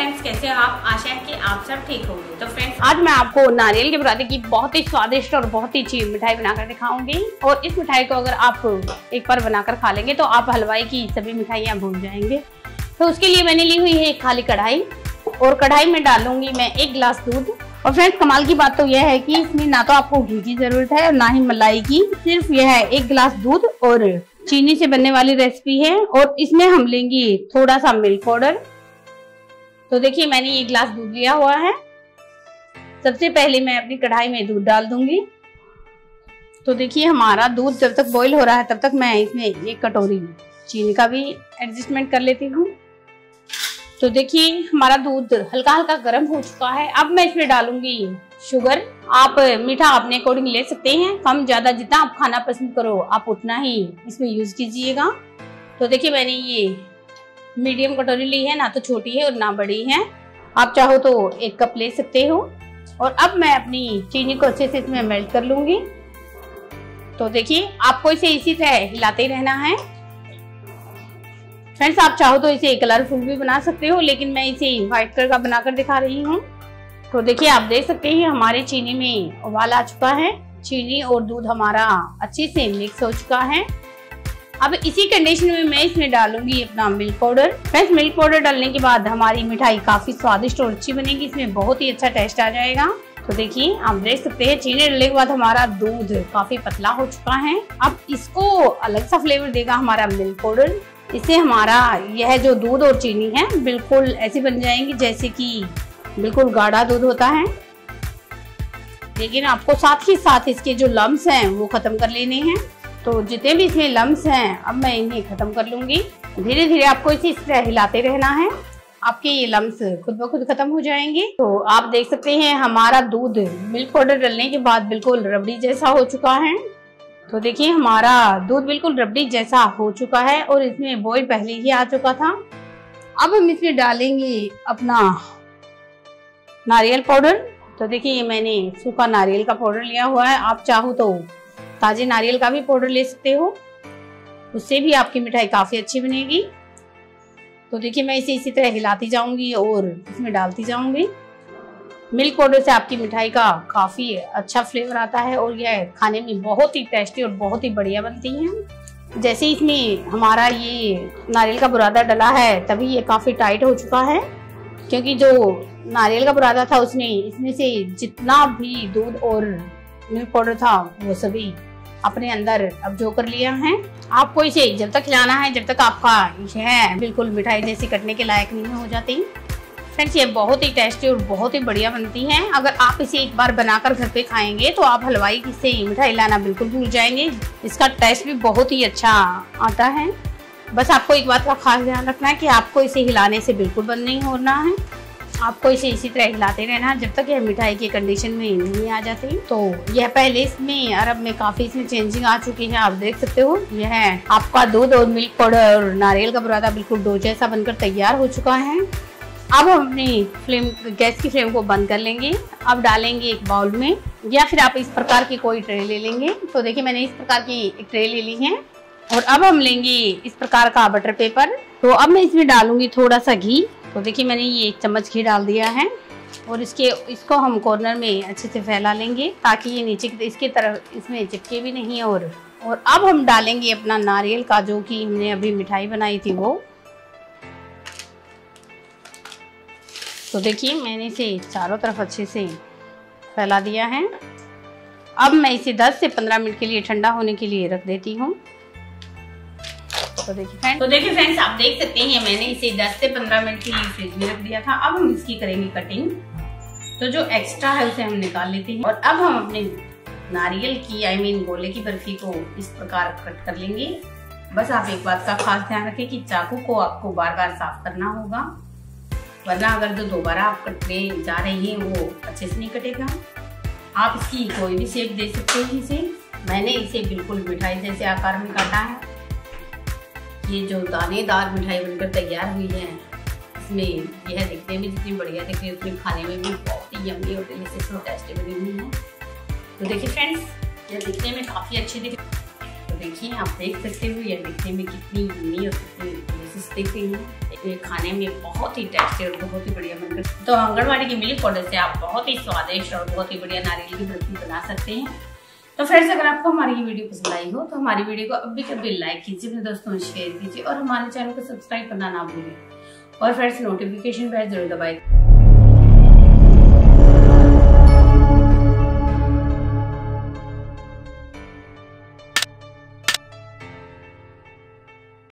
Friends, कैसे हो आप? आशा है कि आप सब ठीक होंगे। तो फ्रेंड्स, आज मैं आपको नारियल के बुरादे की बहुत ही स्वादिष्ट और बहुत ही अच्छी मिठाई बनाकर दिखाऊंगी। और इस मिठाई को अगर आप एक बार बनाकर खा लेंगे तो आप हलवाई की सभी मिठाइयाँ भूल जाएंगे। तो उसके लिए मैंने ली हुई है एक खाली कढ़ाई और कढ़ाई में डालूंगी मैं एक गिलास दूध। और फ्रेंड्स, कमाल की बात तो यह है कि इसमें ना तो आपको घी की जरूरत है और ना ही मलाई की, सिर्फ यह है एक गिलास दूध और चीनी से बनने वाली रेसिपी है। और इसमें हम लेंगे थोड़ा सा मिल्क पाउडर। तो देखिए, मैंने ये गिलास दूध लिया हुआ है। सबसे पहले मैं अपनी कढ़ाई में दूध डाल दूंगी। तो देखिए, हमारा दूध जब तक बॉईल हो रहा है तब तक मैं इसमें एक कटोरी चीनी का भी एडजस्टमेंट कर लेती हूँ। तो देखिए, हमारा दूध हल्का हल्का गर्म हो चुका है। अब मैं इसमें डालूंगी शुगर। आप मीठा अपने अकॉर्डिंग ले सकते हैं, कम ज्यादा जितना आप खाना पसंद करो आप उतना ही इसमें यूज कीजिएगा। तो देखिए, मैंने ये मीडियम कटोरी ली है, ना तो छोटी है और ना बड़ी है। आप चाहो तो एक कप ले सकते हो। और अब मैं अपनी चीनी को अच्छे से इसमें मेल्ट कर लूंगी। तो देखिए, आपको इसे इसी तरह हिलाते रहना है। फ्रेंड्स, आप चाहो तो इसे कलरफुल भी बना सकते हो, लेकिन मैं इसे व्हाइट कलर का बनाकर दिखा रही हूँ। तो देखिए, आप देख सकते हैं हमारे चीनी में उबाल आ चुका है। चीनी और दूध हमारा अच्छे से मिक्स हो चुका है। अब इसी कंडीशन में मैं इसमें डालूंगी अपना milk powder. Friends, milk powder डालने के बाद हमारी मिठाई काफी स्वादिष्ट और अच्छी बनेगी, इसमें बहुत ही अच्छा टेस्ट आ जाएगा। तो देखिए, आप देख सकते हैं चीनी डालने के बाद हमारा दूध काफी पतला हो चुका है। अब इसको अलग सा फ्लेवर देगा हमारा मिल्क पाउडर। इससे हमारा यह जो दूध और चीनी है बिल्कुल ऐसी बन जाएंगी जैसे कि बिल्कुल गाढ़ा दूध होता है। लेकिन आपको साथ ही साथ इसके जो लम्स हैं वो खत्म कर लेने हैं। तो जितने भी इसमें लम्स हैं अब मैं इन्हें खत्म कर लूंगी। धीरे धीरे आपको इसे इस तरह हिलाते रहना है, आपके ये लम्स खुद ब खुद खत्म हो जाएंगे। तो आप देख सकते हैं हमारा दूध मिल्क पाउडर डालने के बाद बिल्कुल रबड़ी जैसा हो चुका है। तो देखिए, हमारा दूध बिल्कुल रबड़ी जैसा हो चुका है और इसमें बॉईल पहले ही आ चुका था। अब हम इसमें डालेंगे अपना नारियल पाउडर। तो देखिए, ये मैंने सूखा नारियल का पाउडर लिया हुआ है। आप चाहो तो ताजे नारियल का भी पाउडर ले सकते हो, उससे भी आपकी मिठाई काफ़ी अच्छी बनेगी। तो देखिए, मैं इसे इसी तरह हिलाती जाऊँगी और इसमें डालती जाऊँगी। मिल्क पाउडर से आपकी मिठाई का काफ़ी अच्छा फ्लेवर आता है और यह खाने में बहुत ही टेस्टी और बहुत ही बढ़िया बनती है। जैसे इसमें हमारा ये नारियल का बुरादा डला है तभी ये काफ़ी टाइट हो चुका है, क्योंकि जो नारियल का बुरादा था उसने इसमें से जितना भी दूध और मिल्क पाउडर था वो सभी अपने अंदर अब्जॉर्ब कर लिया है। आपको इसे जब तक खिलाना है जब तक आपका यह बिल्कुल मिठाई जैसी कटने के लायक नहीं हो जाती। फ्रेंड्स, ये बहुत ही टेस्टी और बहुत ही बढ़िया बनती है। अगर आप इसे एक बार बनाकर घर पे खाएंगे तो आप हलवाई से मिठाई लाना बिल्कुल भूल जाएंगे। इसका टेस्ट भी बहुत ही अच्छा आता है। बस आपको एक बात का खास ध्यान रखना है कि आपको इसे हिलाने से बिल्कुल बंद नहीं होना है। आपको इसे इसी तरह हिलाते रहना है जब तक यह मिठाई की कंडीशन में नहीं आ जाती। तो यह पहले इसमें और अब में काफ़ी इसमें चेंजिंग आ चुकी है। आप देख सकते हो यह आपका दूध और मिल्क पाउडर और नारियल का बुरादा बिल्कुल डो जैसा बनकर तैयार हो चुका है। अब हम अपने गैस की फ्लेम को बंद कर लेंगे। अब डालेंगे एक बाउल में, या फिर आप इस प्रकार की कोई ट्रे ले लेंगे। तो देखिए, मैंने इस प्रकार की एक ट्रे ले ली है। और अब हम लेंगे इस प्रकार का बटर पेपर। तो अब मैं इसमें डालूंगी थोड़ा सा घी। तो देखिए, मैंने ये एक चम्मच घी डाल दिया है और इसको हम कॉर्नर में अच्छे से फैला लेंगे ताकि ये नीचे इसके तरफ इसमें चिपके भी नहीं। और अब हम डालेंगे अपना नारियल का, जो कि हमने अभी मिठाई बनाई थी वो। तो देखिए, मैंने इसे चारों तरफ अच्छे से फैला दिया है। अब मैं इसे 10 से 15 मिनट के लिए ठंडा होने के लिए रख देती हूँ। तो देखिए फ्रेंड्स, आप देख सकते हैं मैंने इसे 10 से 15 मिनट के लिए फ्रिज में रख दिया था। अब हम इसकी करेंगे कटिंग। तो जो एक्स्ट्रा है उसे हम निकाल लेते हैं। और अब हम अपने नारियल की गोले की बर्फी को इस प्रकार कट कर लेंगे। बस आप एक बात का खास ध्यान रखें कि चाकू को आपको बार बार साफ करना होगा, वरना अगर जो दोबारा आप कटने जा रही है वो अच्छे से नहीं कटेगा। आप इसकी कोई भी शेप दे सकते हैं। इसे मैंने इसे बिल्कुल मिठाई जैसे आकार में काटा है। ये जो दानेदार मिठाई बनकर तैयार हुई है, इसमें यह दिखने में जितनी बढ़िया दिख रही है उतनी खाने में भी बहुत ही यम्मी और डिलीशियस और टेस्टी बनी हुई है। तो देखिए फ्रेंड्स, यह दिखने में काफ़ी अच्छी दिख रही है। तो देखें, आप देख सकते हो ये दिखने में कितनी यूनी और कितनी डिलीशियस दिख रही है, खाने में बहुत ही टेस्टी और बहुत ही बढ़िया बनकर। तो आंगनवाड़ी की मिल्क पाउडर से आप बहुत ही स्वादिष्ट और बहुत ही बढ़िया नारियल की बर्फी बना सकते हैं। तो फ्रेंड्स, अगर आपको हमारी ये वीडियो पसंद आई हो तो हमारी वीडियो को अभी कभी लाइक कीजिए, अपने दोस्तों में शेयर कीजिए और हमारे चैनल को सब्सक्राइब करना ना भूलें। और फ्रेंड्स, नोटिफिकेशन बेल जरूर दबाएं।